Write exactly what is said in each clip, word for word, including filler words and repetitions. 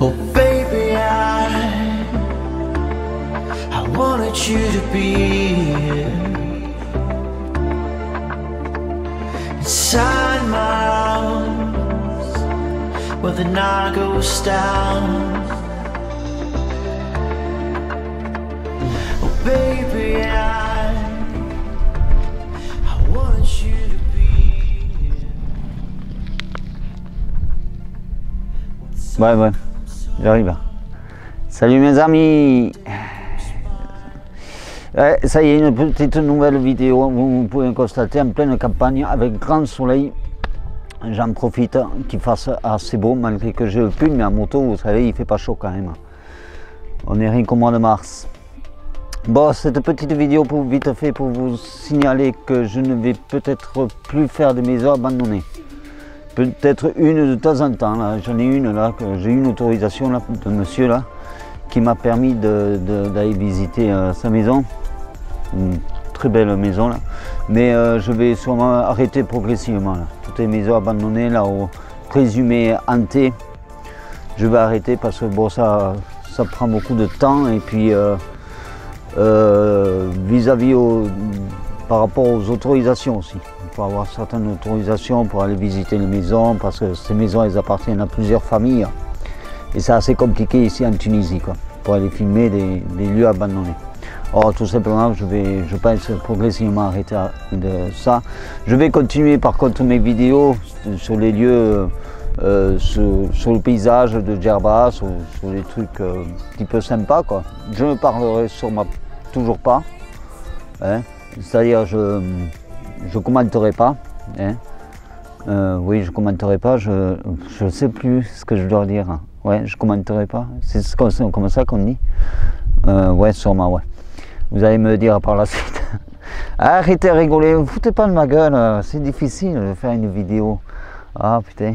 Oh baby, I I wanted you to be inside my arms, where the night goes down. Oh baby, I Ouais, ouais, j'arrive. Salut mes amis. Ouais, ça y est, une petite nouvelle vidéo. Vous, vous pouvez constater, en pleine campagne, avec grand soleil, j'en profite qu'il fasse assez beau, malgré que je pue, mais en moto, vous savez, il fait pas chaud quand même. On est rien qu'au mois de mars. Bon, cette petite vidéo, pour vite fait, pour vous signaler que je ne vais peut-être plus faire de maisons abandonnées. Peut-être une de temps en temps, là, j'en ai une là, que j'ai une autorisation là, de monsieur là, qui m'a permis d'aller visiter euh, sa maison, une très belle maison là, mais euh, je vais sûrement arrêter progressivement, là. Toutes les maisons abandonnées là, ou présumées hantées, je vais arrêter parce que bon, ça, ça prend beaucoup de temps et puis euh, euh, vis-à-vis au, par rapport aux autorisations aussi. Pour avoir certaines autorisations pour aller visiter les maisons, parce que ces maisons elles appartiennent à plusieurs familles et c'est assez compliqué ici en Tunisie quoi, pour aller filmer des, des lieux abandonnés. Or tout simplement je vais, je pense progressivement arrêter de ça. Je vais continuer par contre mes vidéos sur les lieux, euh, sur, sur le paysage de Djerba, sur, sur des trucs euh, un petit peu sympas quoi. Je ne parlerai sur ma toujours pas, hein, c'est-à-dire je Je commenterai pas, hein. euh, oui je commenterai pas, je ne sais plus ce que je dois dire, ouais je commenterai pas, c'est ce comme ça qu'on dit, euh, ouais sûrement ouais, vous allez me dire par la suite. Arrêtez de rigoler, vous foutez pas de ma gueule, c'est difficile de faire une vidéo, ah putain.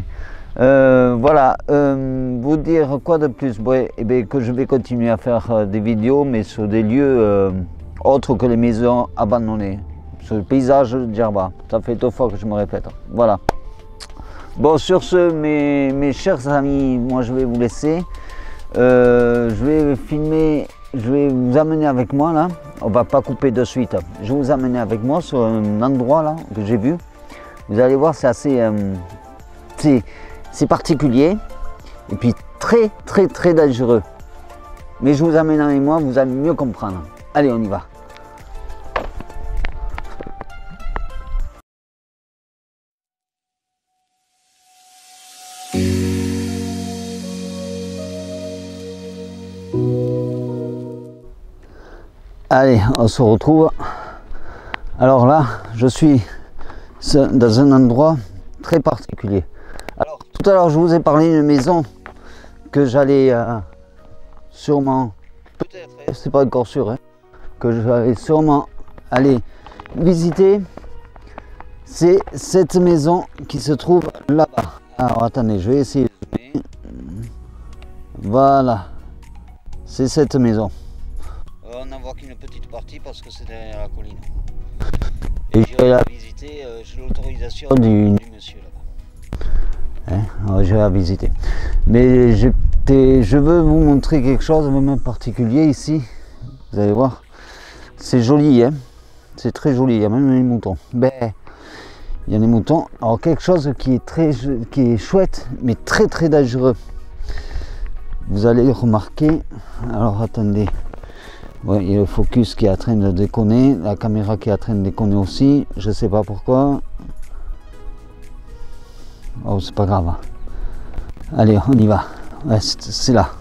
Euh, voilà, euh, vous dire quoi de plus, ouais, eh bien, que je vais continuer à faire des vidéos mais sur des lieux euh, autres que les maisons abandonnées. Le paysage de Djerba, ça fait deux fois que je me répète, voilà. Bon, sur ce, mes, mes chers amis, moi je vais vous laisser, euh, je vais filmer, je vais vous amener avec moi là, on va pas couper de suite, je vais vous amener avec moi sur un endroit là, que j'ai vu, vous allez voir c'est assez, euh, c'est particulier, et puis très très très dangereux, mais je vous amène avec moi, vous allez mieux comprendre, allez on y va. Allez, on se retrouve. Alors là, je suis dans un endroit très particulier. Alors, tout à l'heure, je vous ai parlé d'une maison que j'allais euh, sûrement, peut-être, c'est pas encore sûr, hein, que j'allais sûrement aller visiter. C'est cette maison qui se trouve là-bas. Alors, attendez, je vais essayer. Voilà, c'est cette maison. On n'en voit qu'une petite partie parce que c'est derrière la colline. Et j'irai la visiter, euh, j'ai l'autorisation du... du monsieur là-bas. Hein, ouais, j'irai la visiter. Mais je, je veux vous montrer quelque chose, même en particulier ici. Vous allez voir, c'est joli, hein. C'est très joli, il y a même les moutons. Ben, il y a des moutons. Alors quelque chose qui est, très, qui est chouette, mais très très dangereux. Vous allez remarquer, alors attendez. Ouais, il y a le focus qui est en train de déconner, la caméra qui est en train de déconner aussi, je sais pas pourquoi. Oh, c'est pas grave. Allez, on y va. Ouais, c'est là.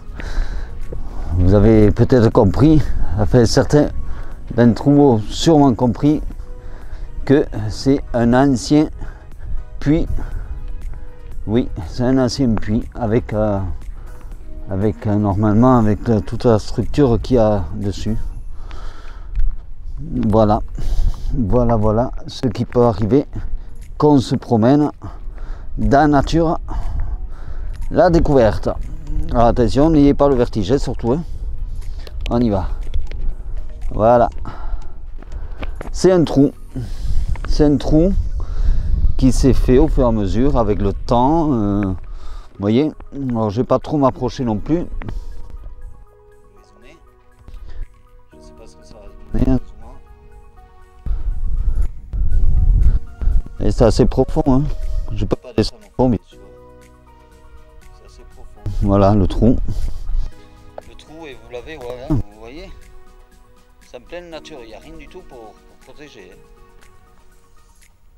Vous avez peut-être compris, enfin, certains d'entre vous sûrement compris que c'est un ancien puits. Oui, c'est un ancien puits avec. Euh, avec euh, normalement avec euh, toute la structure qu'il y a dessus. Voilà, voilà, voilà ce qui peut arriver quand on se promène dans la nature, la découverte. Alors attention, n'ayez pas le vertige surtout, hein. On y va. Voilà, c'est un trou, c'est un trou qui s'est fait au fur et à mesure avec le temps, euh, voyez, alors je vais pas trop m'approcher non plus. Je ne sais pas ce que ça va donner. Et c'est assez profond, hein. Je peux pas descendre en mais tu vois. C'est assez profond. Voilà le trou. Le trou, et vous l'avez, voilà, hein, vous voyez. C'est en pleine nature, il n'y a rien du tout pour, pour protéger.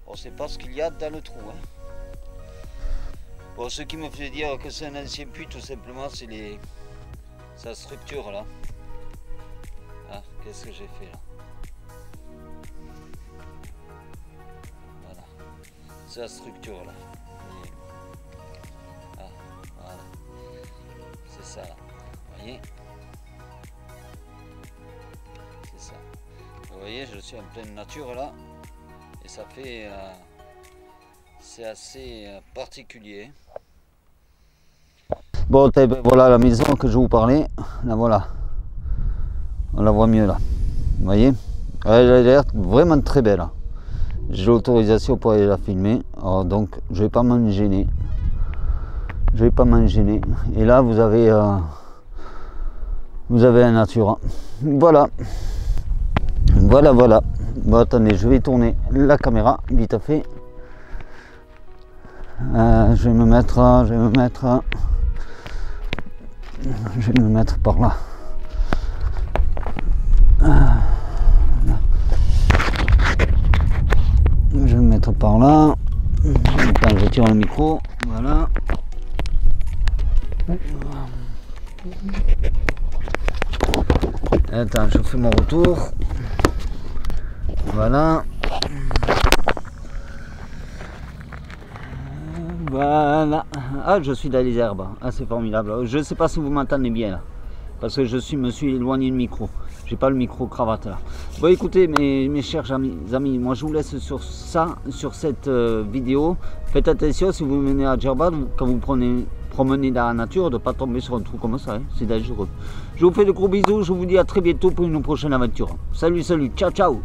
On ne sait pas ce qu'il y a dans le trou. Hein. Bon, ce qui me fait dire que c'est un ancien puits, tout simplement, c'est les... sa structure là. Ah, qu'est-ce que j'ai fait là? Voilà. C'est la structure là. Et... ah, voilà. C'est ça là. Vous voyez? C'est ça. Vous voyez, je suis en pleine nature là. Et ça fait... Euh, c'est assez euh, particulier. Bon, voilà la maison que je vous parlais. La voilà. On la voit mieux là. Vous voyez? Elle a l'air vraiment très belle. J'ai l'autorisation pour aller la filmer. Alors, donc, je vais pas m'en gêner. Je vais pas m'en gêner. Et là, vous avez... Euh, vous avez la nature. Voilà. Voilà, voilà. Bon, attendez, je vais tourner la caméra vite à fait. Euh, je vais me mettre, je vais me mettre, je vais me mettre par là. Je vais me mettre par là. Attends, je tire le micro. Voilà. Attends, je fais mon retour. Voilà. Voilà. Ah, je suis dans les herbes. Ah, c'est formidable. Je ne sais pas si vous m'entendez bien là. Parce que je suis, me suis éloigné du micro. J'ai pas le micro cravate là. Bon, écoutez, mes, mes chers amis, amis, moi je vous laisse sur ça, sur cette euh, vidéo. Faites attention si vous venez à Djerba, quand vous prenez, promenez dans la nature, de ne pas tomber sur un trou comme ça. Hein. C'est dangereux. Je vous fais de gros bisous. Je vous dis à très bientôt pour une prochaine aventure. Salut, salut. Ciao, ciao.